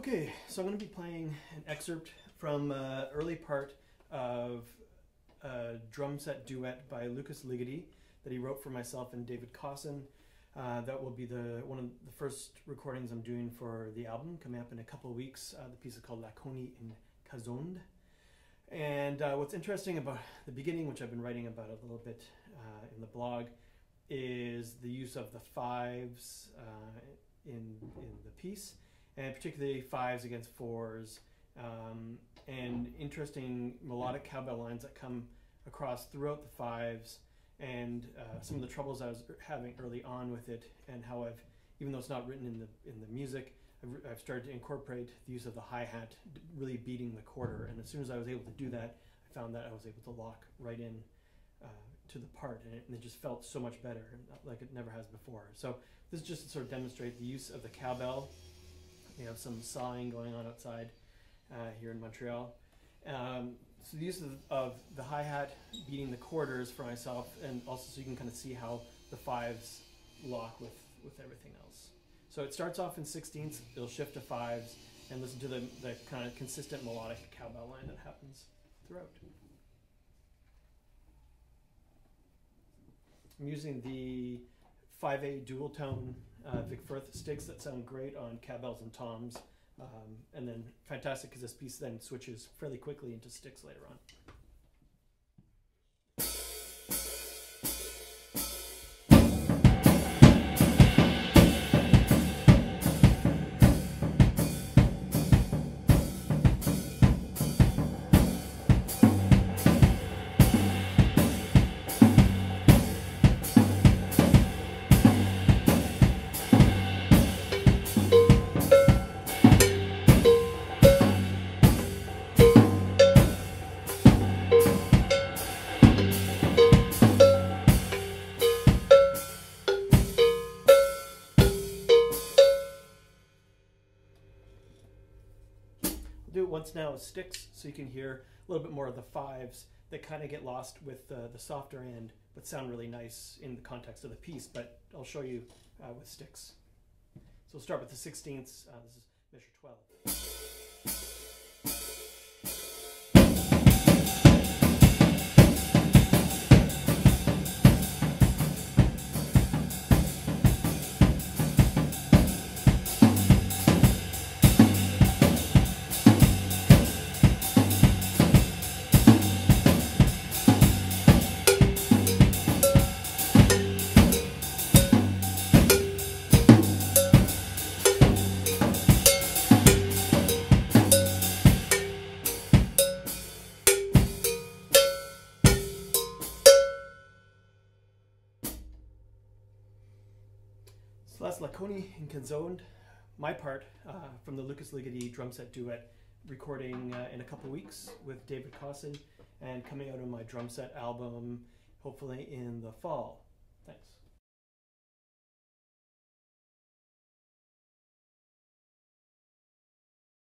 Okay, so I'm going to be playing an excerpt from early part of a drum set duet by Lukas Ligeti that he wrote for myself and David Cossin. That will be one of the first recordings I'm doing for the album coming up in a couple of weeks. The piece is called Lakoni in Kazonnde. And what's interesting about the beginning, which I've been writing about a little bit in the blog, is the use of the fives in the piece, and particularly fives against fours, and interesting melodic cowbell lines that come across throughout the fives, and some of the troubles I was having early on with it, and how I've, even though it's not written in the music, I've started to incorporate the use of the hi-hat, really beating the quarter. And as soon as I was able to do that, I found that I was able to lock right in to the part, and it just felt so much better, like it never has before. So this is just to sort of demonstrate the use of the cowbell. We have some sawing going on outside here in Montreal. So the use of the hi-hat beating the quarters for myself, and also so you can kind of see how the fives lock with everything else. So it starts off in 16ths, it'll shift to fives, and listen to the kind of consistent melodic cowbell line that happens throughout. I'm using the 5/8 dual tone Vic Firth sticks that sound great on cowbells and toms, and then fantastic because this piece then switches fairly quickly into sticks later on. Do it once now with sticks, so you can hear a little bit more of the fives that kind of get lost with the softer end, but sound really nice in the context of the piece. But I'll show you with sticks. So we'll start with the 16ths. This is measure 12. So that's Lakoni in Kazonnde, my part from the Lukas Ligeti drum set duet, recording in a couple weeks with David Cossin, and coming out on my drum set album hopefully in the fall. Thanks.